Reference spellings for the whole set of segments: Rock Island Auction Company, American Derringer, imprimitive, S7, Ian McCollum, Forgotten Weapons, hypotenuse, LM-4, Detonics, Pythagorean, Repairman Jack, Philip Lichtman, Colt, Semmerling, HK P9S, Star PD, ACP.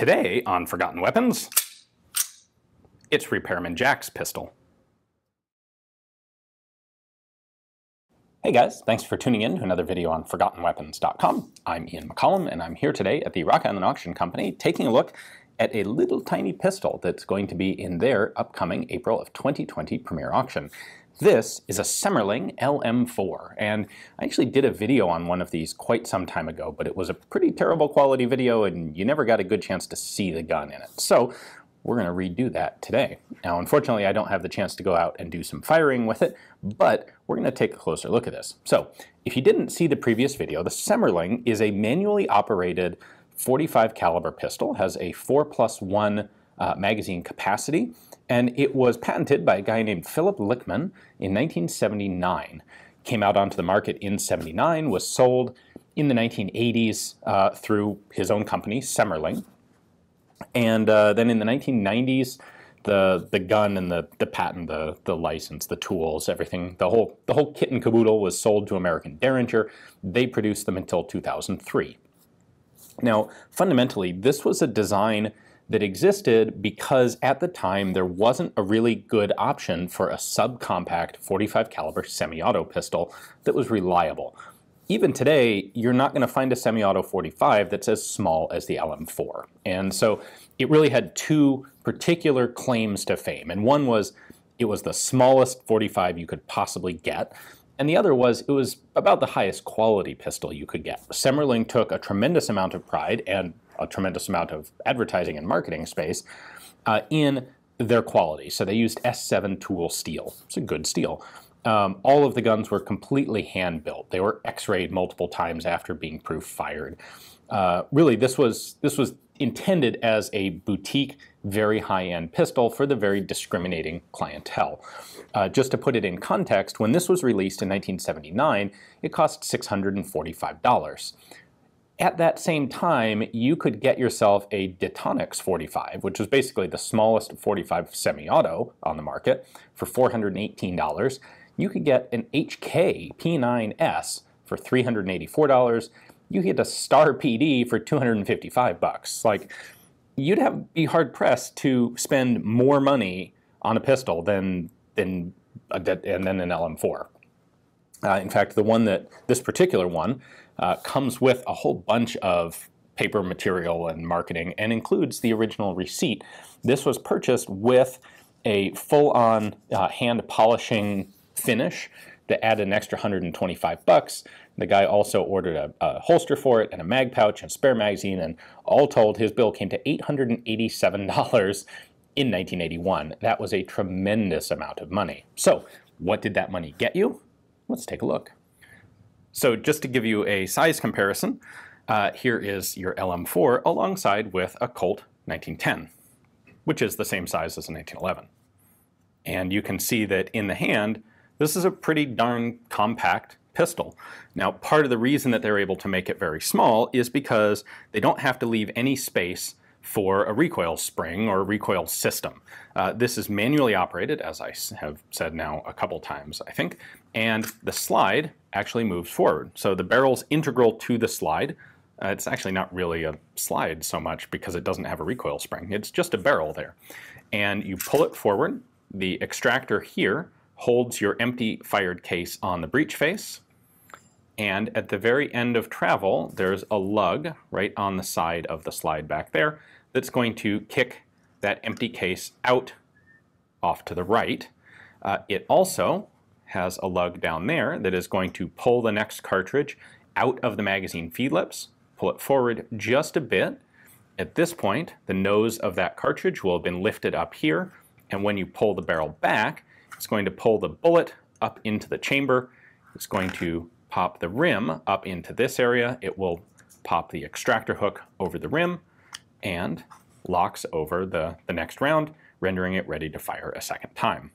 Today on Forgotten Weapons, it's Repairman Jack's pistol. Hey guys, thanks for tuning in to another video on ForgottenWeapons.com. I'm Ian McCollum, and I'm here today at the Rock Island Auction Company taking a look at a little tiny pistol that's going to be in their upcoming April of 2020 premier auction. This is a Semmerling LM-4, and I actually did a video on one of these quite some time ago, but it was a pretty terrible quality video and you never got a good chance to see the gun in it. So we're gonna redo that today. Now, unfortunately, I don't have the chance to go out and do some firing with it, but we're gonna take a closer look at this. So if you didn't see the previous video, the Semmerling is a manually operated 45 caliber pistol, has a 4+1 magazine capacity, and it was patented by a guy named Philip Lichtman in 1979. Came out onto the market in 79, was sold in the 1980s through his own company, Semmerling. And then in the 1990s, the gun and the patent, the license, the tools, everything, the whole kit and caboodle was sold to American Derringer. They produced them until 2003. Now, fundamentally, this was a design that existed because at the time there wasn't a really good option for a subcompact 45 caliber semi-auto pistol that was reliable. Even today, you're not gonna find a semi-auto 45 that's as small as the LM4. And so it really had two particular claims to fame. And one was, it was the smallest 45 you could possibly get. And the other was, it was about the highest quality pistol you could get. Semmerling took a tremendous amount of pride and a tremendous amount of advertising and marketing space in their quality. So they used S7 tool steel. It's a good steel. All of the guns were completely hand-built. They were x-rayed multiple times after being proof-fired. Really, this was intended as a boutique, very high-end pistol for the very discriminating clientele. Just to put it in context, when this was released in 1979, it cost $645. At that same time, you could get yourself a Detonics 45, which was basically the smallest 45 semi-auto on the market, for $418. You could get an HK P9S for $384. You could get a Star PD for $255. Like, you'd be hard pressed to spend more money on a pistol than an LM4. In fact, the one that this particular one comes with a whole bunch of paper material and marketing, and includes the original receipt. This was purchased with a full-on hand polishing finish that added an extra $125. The guy also ordered a holster for it, and a mag pouch, and a spare magazine, and all told, his bill came to $887 in 1981. That was a tremendous amount of money. So, what did that money get you? Let's take a look. So just to give you a size comparison, here is your LM4 alongside with a Colt 1910, which is the same size as a 1911. And you can see that in the hand, this is a pretty darn compact pistol. Now, part of the reason that they're able to make it very small is because they don't have to leave any space for a recoil spring or a recoil system. This is manually operated, as I have said now a couple times, I think, and the slide actually moves forward. So the barrel's integral to the slide. It's actually not really a slide so much because it doesn't have a recoil spring. It's just a barrel there. And you pull it forward. The extractor here holds your empty fired case on the breech face. And at the very end of travel, there's a lug right on the side of the slide back there that's going to kick that empty case out off to the right. It also has a lug down there that is going to pull the next cartridge out of the magazine feed lips, pull it forward just a bit. At this point, the nose of that cartridge will have been lifted up here, and when you pull the barrel back, it's going to pull the bullet up into the chamber. It's going to pop the rim up into this area. It will pop the extractor hook over the rim and locks over the next round, rendering it ready to fire a second time.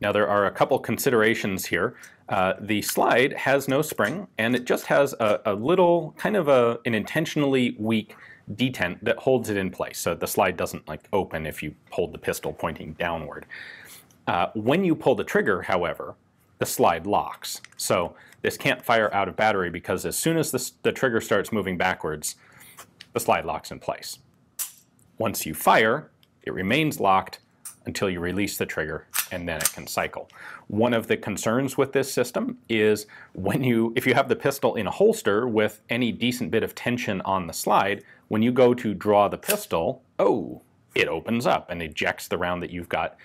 Now, there are a couple considerations here. The slide has no spring, and it just has a little kind of an intentionally weak detent that holds it in place. So the slide doesn't like open if you hold the pistol pointing downward. When you pull the trigger, however, the slide locks. So this can't fire out of battery because as soon as the trigger starts moving backwards, the slide locks in place. Once you fire, it remains locked until you release the trigger, and then it can cycle. One of the concerns with this system is if you have the pistol in a holster with any decent bit of tension on the slide, when you go to draw the pistol, oh, it opens up and ejects the round that you've got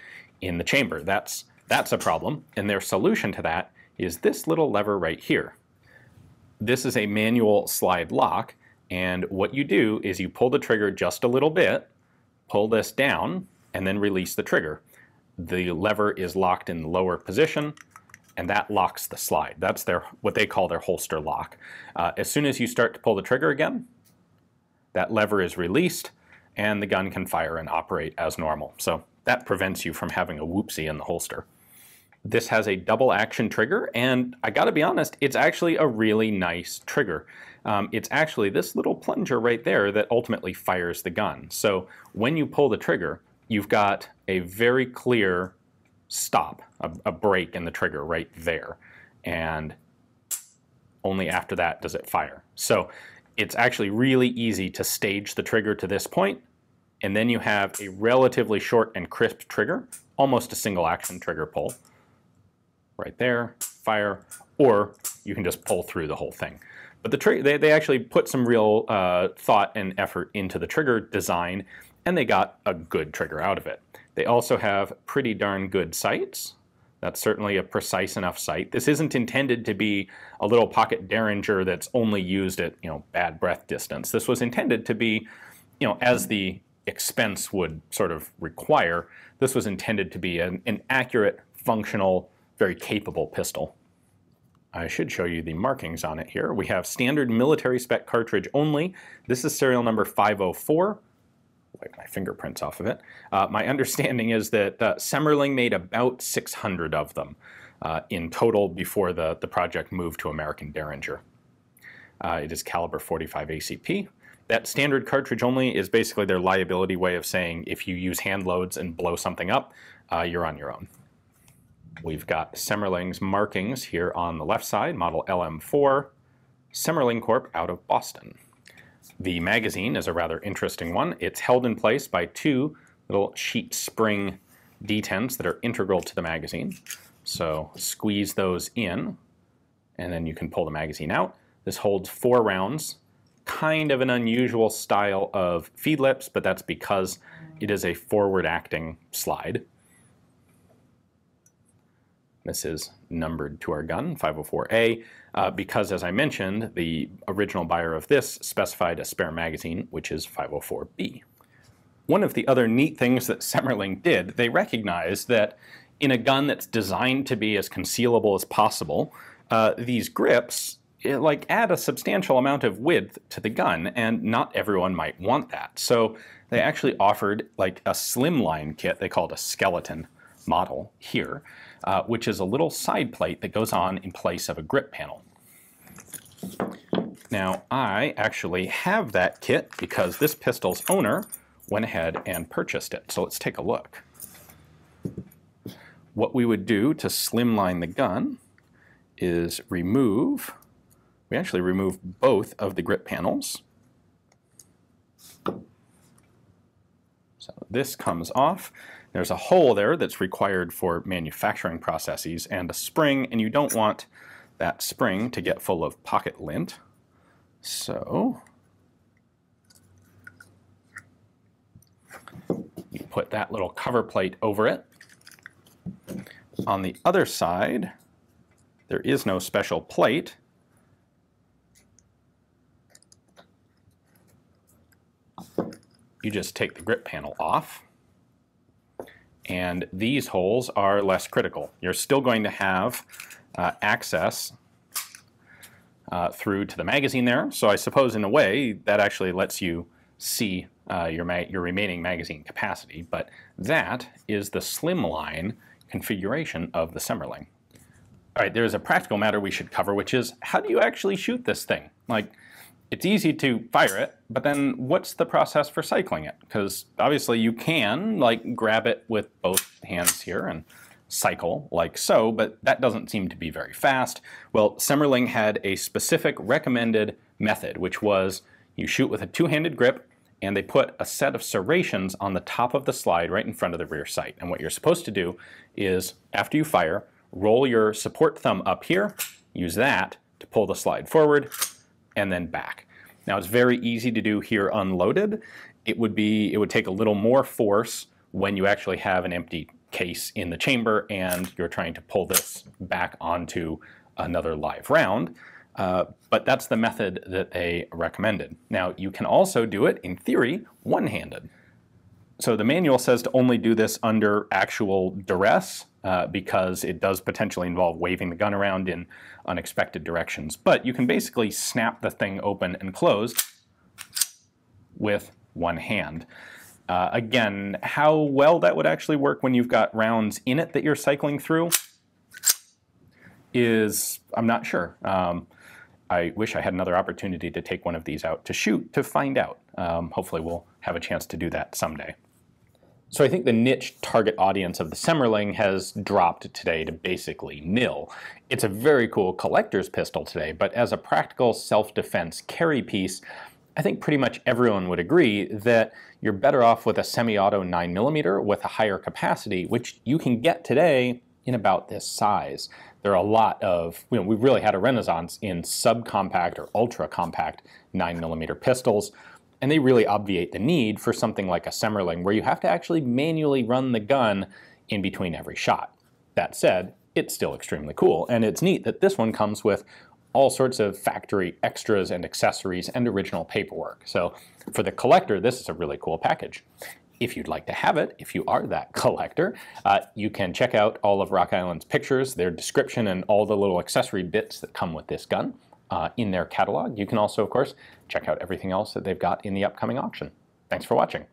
in the chamber. That's a problem, and their solution to that is this little lever right here. This is a manual slide lock, and what you do is you pull the trigger just a little bit, pull this down, and then release the trigger. The lever is locked in the lower position, and that locks the slide. That's what they call their holster lock. As soon as you start to pull the trigger again, that lever is released, and the gun can fire and operate as normal. So that prevents you from having a whoopsie in the holster. This has a double action trigger, and I gotta be honest, it's actually a really nice trigger. It's actually this little plunger right there that ultimately fires the gun. So when you pull the trigger, you've got a very clear stop, a break in the trigger right there. And only after that does it fire. So it's actually really easy to stage the trigger to this point, and then you have a relatively short and crisp trigger, almost a single action trigger pull. Right there, fire, or you can just pull through the whole thing. But the trigger, they actually put some real thought and effort into the trigger design, and they got a good trigger out of it. They also have pretty darn good sights. That's certainly a precise enough sight. This isn't intended to be a little pocket Derringer that's only used at, bad breath distance. This was intended to be, as the expense would sort of require, this was intended to be an accurate, functional, very capable pistol. I should show you the markings on it here. We have standard military spec cartridge only. This is serial number 504. Wipe my fingerprints off of it. My understanding is that Semmerling made about 600 of them in total before the project moved to American Derringer. It is caliber 45 ACP. That standard cartridge only is basically their liability way of saying if you use hand loads and blow something up, you're on your own. We've got Semmerling's markings here on the left side, model LM-4, Semmerling Corp. out of Boston. The magazine is a rather interesting one. It's held in place by two little sheet spring detents that are integral to the magazine. So squeeze those in, and then you can pull the magazine out. This holds 4 rounds, kind of an unusual style of feed lips, but that's because it is a forward-acting slide. This is numbered to our gun, 504A, because, as I mentioned, the original buyer of this specified a spare magazine, which is 504B. One of the other neat things that Semmerling did, they recognized that in a gun that's designed to be as concealable as possible, these grips add a substantial amount of width to the gun, and not everyone might want that. So they actually offered a slimline kit, they called a skeleton model here, which is a little side plate that goes on in place of a grip panel. Now, I actually have that kit because this pistol's owner went ahead and purchased it. So let's take a look. What we would do to slimline the gun is we actually remove both of the grip panels. So this comes off. There's a hole there that's required for manufacturing processes and a spring, and you don't want that spring to get full of pocket lint. So you put that little cover plate over it. On the other side, there is no special plate. You just take the grip panel off. And these holes are less critical. You're still going to have access through to the magazine there. So I suppose in a way that actually lets you see your remaining magazine capacity. But that is the slimline configuration of the Semmerling. All right, there's a practical matter we should cover, which is how do you actually shoot this thing? It's easy to fire it, but then what's the process for cycling it? Because obviously you can grab it with both hands here and cycle like so, but that doesn't seem to be very fast. Well, Semmerling had a specific recommended method, which was you shoot with a two-handed grip and they put a set of serrations on the top of the slide right in front of the rear sight. And what you're supposed to do is, after you fire, roll your support thumb up here, use that to pull the slide forward and then back. Now it's very easy to do here unloaded. It would take a little more force when you actually have an empty case in the chamber and you're trying to pull this back onto another live round. But that's the method that they recommended. Now you can also do it, in theory, one-handed. So the manual says to only do this under actual duress because it does potentially involve waving the gun around in unexpected directions. But you can basically snap the thing open and closed with one hand. Again, how well that would actually work when you've got rounds in it that you're cycling through is, I'm not sure. I wish I had another opportunity to take one of these out to shoot to find out. Hopefully we'll have a chance to do that someday. So I think the niche target audience of the Semmerling has dropped today to basically nil. It's a very cool collector's pistol today, but as a practical self-defense carry piece, I think pretty much everyone would agree that you're better off with a semi-auto 9mm with a higher capacity, which you can get today in about this size. There are a lot of, you know, we've really had a renaissance in subcompact or ultra-compact 9mm pistols, and they really obviate the need for something like a Semmerling where you have to actually manually run the gun in between every shot. That said, it's still extremely cool, and it's neat that this one comes with all sorts of factory extras and accessories and original paperwork. So for the collector, this is a really cool package. If you'd like to have it, if you are that collector, you can check out all of Rock Island's pictures, their description, and all the little accessory bits that come with this gun in their catalog. You can also, of course, check out everything else that they've got in the upcoming auction. Thanks for watching.